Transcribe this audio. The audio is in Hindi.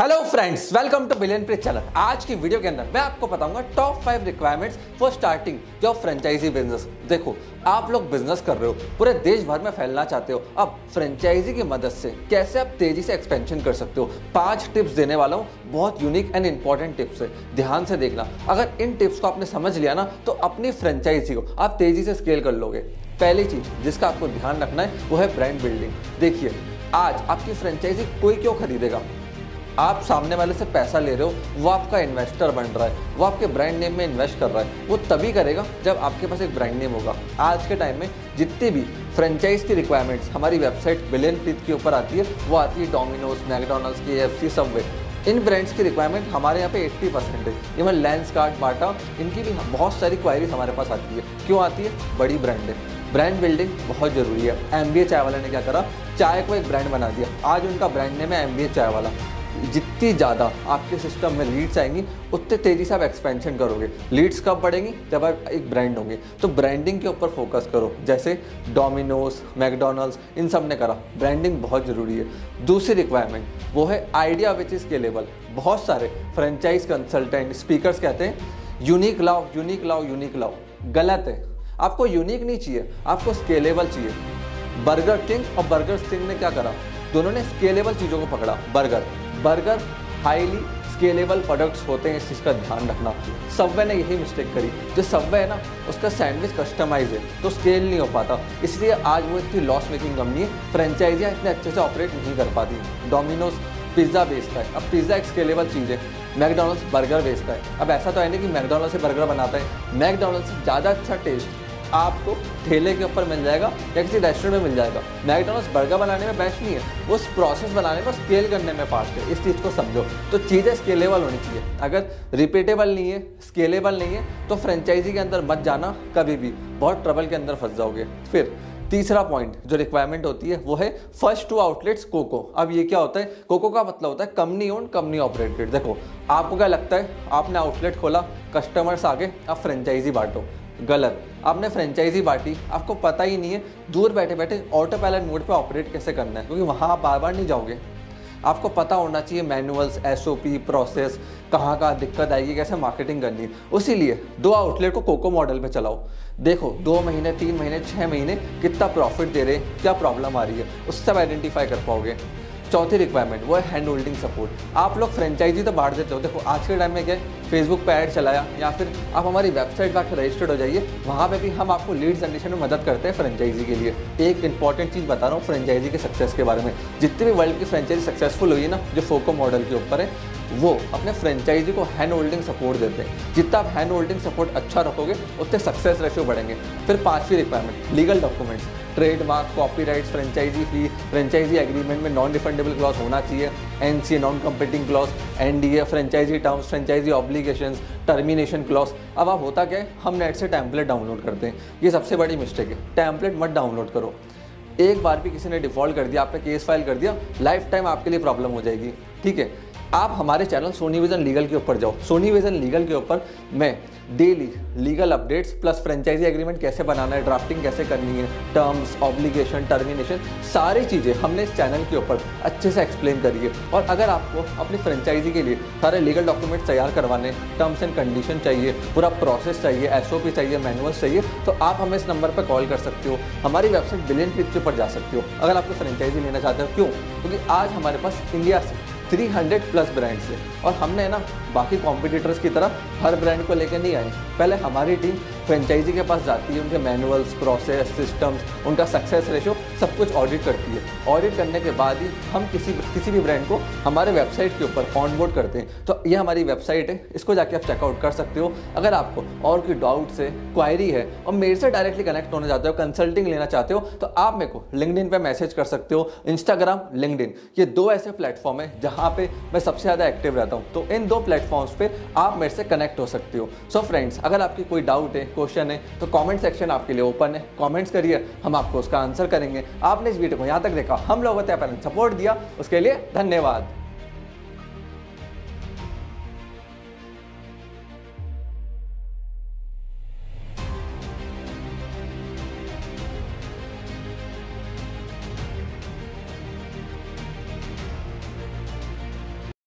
हेलो फ्रेंड्स, वेलकम टू बिलियनप्रीत चैनल। आज की वीडियो के अंदर मैं आपको बताऊंगा top 5 requirements for starting your franchise business. देखो, आप लोग बिजनेस कर रहे हो, पूरे देश भर में फैलना चाहते हो, अब फ्रेंचाइजी की मदद से कैसे आप तेजी से एक्सपेंशन कर सकते हो, 5 टिप्स देने वाला हूँ। बहुत यूनिक एंड इंपॉर्टेंट टिप्स है, ध्यान से देखना। अगर इन टिप्स को आपने समझ लिया ना तो अपनी फ्रेंचाइजी को आप तेजी से स्केल कर लोगे। पहली चीज जिसका आपको ध्यान रखना है वो है ब्रांड बिल्डिंग। देखिए, आज आपकी फ्रेंचाइजी कोई क्यों खरीदेगा? आप सामने वाले से पैसा ले रहे हो, वो आपका इन्वेस्टर बन रहा है, वो आपके ब्रांड नेम में इन्वेस्ट कर रहा है। वो तभी करेगा जब आपके पास एक ब्रांड नेम होगा। आज के टाइम में जितने भी फ्रेंचाइज की रिक्वायरमेंट्स हमारी वेबसाइट बिलियनप्रीत के ऊपर आती है, वो आती है डोमिनोज, मैकडोनल्ड्स, KFC, सबवे। इन ब्रांड्स की रिक्वायरमेंट हमारे यहाँ पे 80% है। इवन लेंसकार्ट, बाटा, इनकी भी बहुत सारी क्वायरीज हमारे पास आती है। क्यों आती है? बड़ी ब्रांड है। ब्रांड बिल्डिंग बहुत जरूरी है। MBA चाय वाले ने क्या करा? चाय को एक ब्रांड बना दिया। आज उनका ब्रांड नेम है MBA चाय वाला। जितनी ज़्यादा आपके सिस्टम में लीड्स आएंगी उतने तेज़ी से आप एक्सपेंशन करोगे। लीड्स कब बढ़ेंगी? जब आप एक ब्रांड होंगे। तो ब्रांडिंग के ऊपर फोकस करो, जैसे डोमिनोज, मैकडोनल्ड्स, इन सब ने करा। ब्रांडिंग बहुत ज़रूरी है। दूसरी रिक्वायरमेंट वो है आइडिया विच इज़ स्केलेबल। बहुत सारे फ्रेंचाइज कंसल्टेंट, स्पीकर्स कहते हैं यूनिक लाओ, यूनिक लाओ, यूनिक लाओ। गलत है। आपको यूनिक नहीं चाहिए, आपको स्केलेबल चाहिए। बर्गर किंग और बर्गर चिंग ने क्या करा? दोनों ने स्केलेबल चीज़ों को पकड़ा। बर्गर हाईली स्केलेबल प्रोडक्ट्स होते हैं, इस चीज़ का ध्यान रखना। सबवे ने यही मिस्टेक करी। जो सबवे है ना, उसका सैंडविच कस्टमाइज है तो स्केल नहीं हो पाता, इसलिए आज वो इतनी लॉस मेकिंग कंपनी है, फ्रेंचाइजियाँ इतने अच्छे से ऑपरेट नहीं कर पाती। डोमिनोज पिज़्ज़ा बेचता है, अब पिज़्ज़ा एक स्केलेबल चीज़ है। मैकडोनल्ड्स बर्गर बेचता है। अब ऐसा तो है नहीं कि मैकडोनल्ड्स से बर्गर बनाता है। मैकडोनल्ड्स से ज़्यादा अच्छा टेस्ट आपको ठेले के ऊपर मिल जाएगा या किसी रेस्टोरेंट में मिल जाएगा। मैकडोनल्ड्स बर्गर बनाने में बेस्ट नहीं है, वो प्रोसेस बनाने में, स्केल करने में फास्ट है। इस चीज़ को समझो। तो चीज़ें स्केलेबल होनी चाहिए। अगर रिपीटेबल नहीं है, स्केलेबल नहीं है, तो फ्रेंचाइजी के अंदर मत जाना कभी भी, बहुत ट्रबल के अंदर फंस जाओगे। फिर तीसरा पॉइंट जो रिक्वायरमेंट होती है वो है फर्स्ट 2 आउटलेट्स कोको। अब ये क्या होता है? कोको का मतलब होता है कंपनी ओन, कंपनी ऑपरेटेड। देखो, आपको क्या लगता है? आपने आउटलेट खोला, कस्टमर्स आ गए, आप फ्रेंचाइजी बांटो। गलत। आपने फ्रेंचाइजी बांटी, आपको पता ही नहीं है दूर बैठे बैठे ऑटो पायलट मोड पे ऑपरेट कैसे करना है, क्योंकि वहाँ आप बार बार नहीं जाओगे। आपको पता होना चाहिए मैनुअल्स, SOP, प्रोसेस, कहाँ कहाँ दिक्कत आएगी, कैसे मार्केटिंग करनी है। उसी लिए 2 आउटलेट को कोको मॉडल पे चलाओ। देखो 2 महीने, 3 महीने, 6 महीने कितना प्रॉफिट दे रहे, क्या प्रॉब्लम आ रही है, उससे आप आइडेंटिफाई कर पाओगे। चौथी रिक्वायरमेंट वो है हैंड होल्डिंग सपोर्ट। आप लोग फ्रेंचाइजी तो बांट देते हो। देखो, आज के टाइम में क्या है? फेसबुक पे ऐड चलाया या फिर आप हमारी वेबसाइट पर रजिस्टर्ड हो जाइए, वहाँ पे भी हम आपको लीड्स जनरेशन में मदद करते हैं फ्रेंचाइजी के लिए। एक इंपॉर्टेंट चीज़ बता रहा हूँ फ्रेंचाइजी के सक्सेस के बारे में। जितने भी वर्ल्ड की फ्रेंचाइजी सक्सेसफुल हुई है ना, जो COCO मॉडल के ऊपर है, वो अपने फ्रेंचाइजी को हैंड होल्डिंग सपोर्ट देते हैं। जितना आप हैंड होल्डिंग सपोर्ट अच्छा रखोगे उतने सक्सेस रेशियो बढ़ेंगे। फिर 5वीं requirement legal documents, trademark, copyrights, franchise fee, franchise agreement में नॉन रिफंडेबल क्लॉज होना चाहिए, NCA non competing clause, NDA, franchise terms, franchise obligations, termination clause. अब आप होता क्या है? हम नेट से टैम्पलेट डाउनलोड करते हैं। ये सबसे बड़ी मिस्टेक है। टैम्पलेट मत डाउनलोड करो। एक बार भी किसी ने डिफॉल्ट कर दिया, आप पे केस फाइल कर दिया, लाइफ टाइम आपके लिए प्रॉब्लम हो जाएगी। ठीक है, आप हमारे चैनल सोनी विजन लीगल के ऊपर जाओ। सोनी विजन लीगल के ऊपर मैं daily legal updates plus franchise agreement कैसे बनाना है, ड्राफ्टिंग कैसे करनी है, टर्म्स, ऑब्लिगेशन, टर्मिनेशन, सारी चीज़ें हमने इस चैनल के ऊपर अच्छे से एक्सप्लेन करी है। और अगर आपको अपनी फ्रेंचाइजी के लिए सारे लीगल डॉक्यूमेंट्स तैयार करवाने, टर्म्स एंड कंडीशन चाहिए, पूरा प्रोसेस चाहिए, SOP चाहिए, मैनुअल्स चाहिए, तो आप हमें इस नंबर पर कॉल कर सकते हो। हमारी वेबसाइट बिलियनप्रीत के ऊपर जा सकते हो अगर आपको फ्रेंचाइजी लेना चाहते हो। क्यों? क्योंकि आज हमारे पास इंडिया से 300+ ब्रांड्स है, और हमने ना बाकी कॉम्पिटिटर्स की तरह हर ब्रांड को लेकर नहीं आए। पहले हमारी टीम फ्रेंचाइजी के पास जाती है, उनके मैनुअल्स, प्रोसेस, सिस्टम्स, उनका सक्सेस रेशो सब कुछ ऑडिट करती है। ऑडिट करने के बाद ही हम किसी भी ब्रांड को हमारे वेबसाइट के ऊपर ऑनबोर्ड करते हैं। तो ये हमारी वेबसाइट है, इसको जाके आप चेकआउट कर सकते हो। अगर आपको और कोई डाउट्स है, क्वायरी है, और मेरे से डायरेक्टली कनेक्ट होना चाहते हो, कंसल्टिंग लेना चाहते हो, तो आप मेरे को लिंक्डइन पर मैसेज कर सकते हो। इंस्टाग्राम, लिंक्डइन, ये 2 ऐसे प्लेटफॉर्म है जहाँ पे मैं सबसे ज़्यादा एक्टिव रहता हूँ। तो इन 2 प्लेटफॉर्म्स पे आप मेरे से कनेक्ट हो सकते हो। सो फ्रेंड्स, अगर आपकी कोई डाउट है, क्वेश्चन है, तो कमेंट सेक्शन आपके लिए ओपन है। कमेंट्स करिए, हम आपको उसका आंसर करेंगे। आपने इस वीडियो को यहाँ तक देखा, हम लोगों ने अपना सपोर्ट दिया, उसके लिए धन्यवाद।